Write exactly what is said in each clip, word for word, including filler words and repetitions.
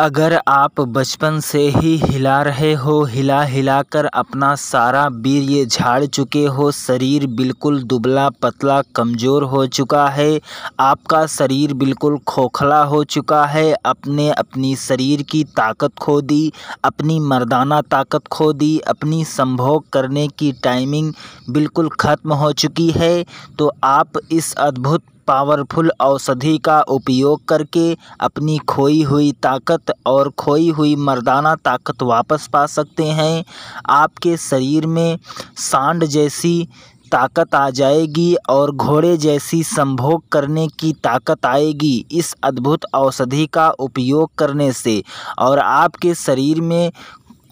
अगर आप बचपन से ही हिला रहे हो, हिला हिला कर अपना सारा वीर्य झाड़ चुके हो, शरीर बिल्कुल दुबला पतला कमज़ोर हो चुका है, आपका शरीर बिल्कुल खोखला हो चुका है, अपने अपनी शरीर की ताकत खो दी, अपनी मर्दाना ताकत खो दी, अपनी संभोग करने की टाइमिंग बिल्कुल ख़त्म हो चुकी है, तो आप इस अद्भुत पावरफुल औषधि का उपयोग करके अपनी खोई हुई ताकत और खोई हुई मर्दाना ताकत वापस पा सकते हैं। आपके शरीर में सांड जैसी ताकत आ जाएगी और घोड़े जैसी संभोग करने की ताकत आएगी इस अद्भुत औषधि का उपयोग करने से। और आपके शरीर में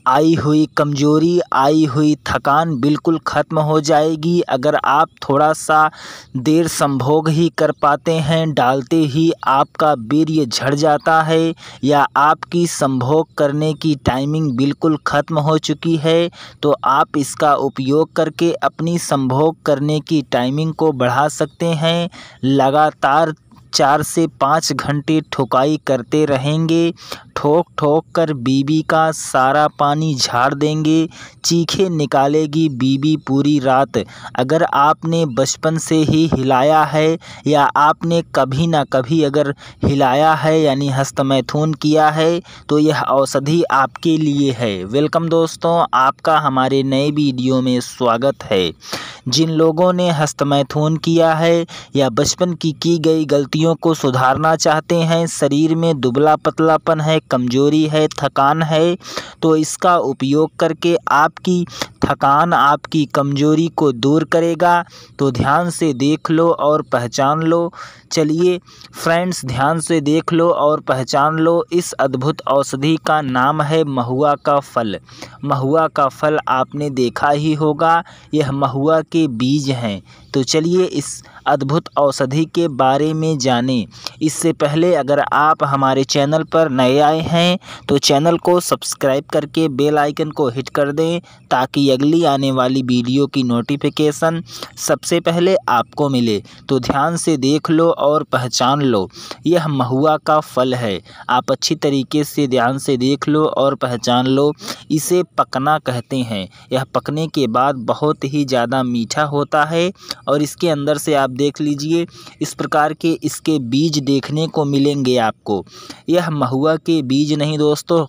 आई हुई कमजोरी, आई हुई थकान बिल्कुल ख़त्म हो जाएगी। अगर आप थोड़ा सा देर संभोग ही कर पाते हैं, डालते ही आपका वीर्य झड़ जाता है या आपकी संभोग करने की टाइमिंग बिल्कुल ख़त्म हो चुकी है, तो आप इसका उपयोग करके अपनी संभोग करने की टाइमिंग को बढ़ा सकते हैं। लगातार चार से पाँच घंटे ठोकाई करते रहेंगे, ठोक ठोक कर बीबी का सारा पानी झाड़ देंगे, चीखे निकालेगी बीबी पूरी रात। अगर आपने बचपन से ही हिलाया है या आपने कभी ना कभी अगर हिलाया है यानी हस्तमैथुन किया है, तो यह औषधि आपके लिए है। वेलकम दोस्तों, आपका हमारे नए वीडियो में स्वागत है। जिन लोगों ने हस्तमैथुन किया है या बचपन की की गई गलतियों को सुधारना चाहते हैं, शरीर में दुबला पतलापन है, कमजोरी है, थकान है, तो इसका उपयोग करके आपकी थकान, आपकी कमजोरी को दूर करेगा। तो ध्यान से देख लो और पहचान लो। चलिए फ्रेंड्स, ध्यान से देख लो और पहचान लो। इस अद्भुत औषधि का नाम है महुआ का फल। महुआ का फल आपने देखा ही होगा, यह महुआ के बीज हैं। तो चलिए इस अद्भुत औषधि के बारे में जानें। इससे पहले अगर आप हमारे चैनल पर नए आए हैं तो चैनल को सब्सक्राइब करके बेल आइकन को हिट कर दें, ताकि अगली आने वाली वीडियो की नोटिफिकेशन सबसे पहले आपको मिले। तो ध्यान से देख लो और पहचान लो, यह महुआ का फल है। आप अच्छी तरीके से ध्यान से देख लो और पहचान लो। इसे पकना कहते हैं। यह पकने के बाद बहुत ही ज़्यादा मीठा होता है और इसके अंदर से आप देख लीजिए, इस प्रकार के इसके बीज देखने को मिलेंगे आपको। यह महुआ के बीज नहीं दोस्तों,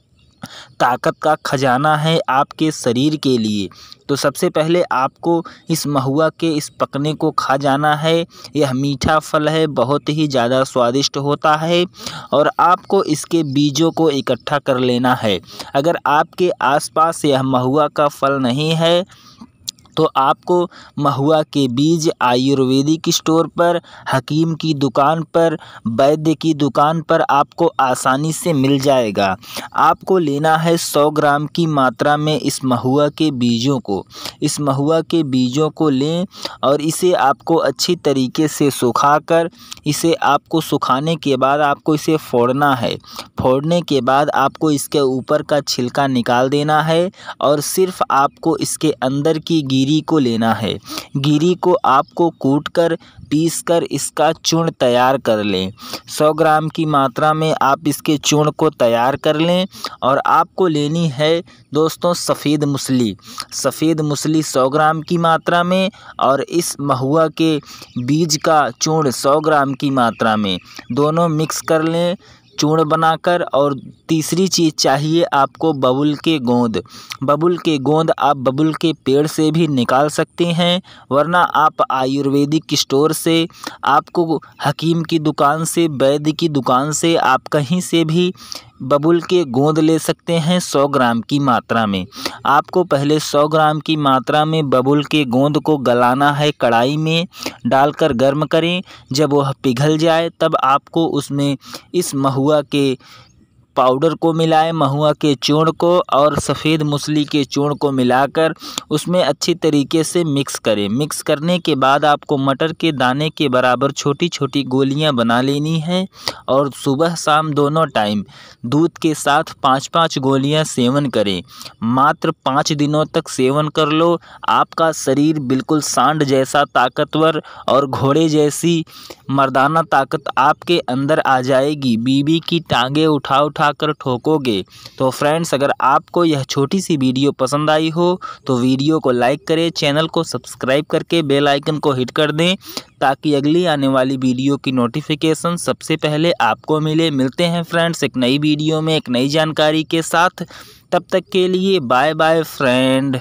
ताकत का खजाना है आपके शरीर के लिए। तो सबसे पहले आपको इस महुआ के इस पकने को खा जाना है। यह मीठा फल है, बहुत ही ज़्यादा स्वादिष्ट होता है और आपको इसके बीजों को इकट्ठा कर लेना है। अगर आपके आसपास यह महुआ का फल नहीं है तो आपको महुआ के बीज आयुर्वेदिक स्टोर पर, हकीम की दुकान पर, वैद्य की दुकान पर आपको आसानी से मिल जाएगा। आपको लेना है सौ ग्राम की मात्रा में इस महुआ के बीजों को। इस महुआ के बीजों को लें और इसे आपको अच्छी तरीके से सुखाकर, इसे आपको सुखाने के बाद आपको इसे फोड़ना है। फोड़ने के बाद आपको इसके ऊपर का छिलका निकाल देना है और सिर्फ आपको इसके अंदर की गिरी को लेना है। गिरी को आपको कूटकर, पीसकर इसका चूर्ण तैयार कर लें। सौ ग्राम की मात्रा में आप इसके चूर्ण को तैयार कर लें। और आपको लेनी है दोस्तों सफ़ेद मूसली। सफ़ेद मूसली सौ ग्राम की मात्रा में और इस महुआ के बीज का चूर्ण सौ ग्राम की मात्रा में, दोनों मिक्स कर लें चूर्ण बनाकर। और तीसरी चीज़ चाहिए आपको बबुल के गोंद। बबुल के गोंद आप बबुल के पेड़ से भी निकाल सकते हैं, वरना आप आयुर्वेदिक स्टोर से, आपको हकीम की दुकान से, वैद्य की दुकान से, आप कहीं से भी बबुल के गोंद ले सकते हैं सौ ग्राम की मात्रा में। आपको पहले सौ ग्राम की मात्रा में बबुल के गोंद को गलाना है, कढ़ाई में डालकर गर्म करें। जब वह पिघल जाए तब आपको उसमें इस महुआ के पाउडर को मिलाएं, महुआ के चूर्ण को और सफ़ेद मूसली के चूर्ण को मिलाकर उसमें अच्छी तरीके से मिक्स करें। मिक्स करने के बाद आपको मटर के दाने के बराबर छोटी छोटी गोलियां बना लेनी हैं और सुबह शाम दोनों टाइम दूध के साथ पाँच पाँच गोलियां सेवन करें। मात्र पाँच दिनों तक सेवन कर लो। आपका शरीर बिल्कुल सांड जैसा ताकतवर और घोड़े जैसी मर्दाना ताकत आपके अंदर आ जाएगी। बीबी की टाँगें उठा उठा आकर ठोकोगे। तो फ्रेंड्स, अगर आपको यह छोटी सी वीडियो पसंद आई हो तो वीडियो को लाइक करें, चैनल को सब्सक्राइब करके बेल आइकन को हिट कर दें ताकि अगली आने वाली वीडियो की नोटिफिकेशन सबसे पहले आपको मिले। मिलते हैं फ्रेंड्स एक नई वीडियो में एक नई जानकारी के साथ, तब तक के लिए बाय बाय फ्रेंड।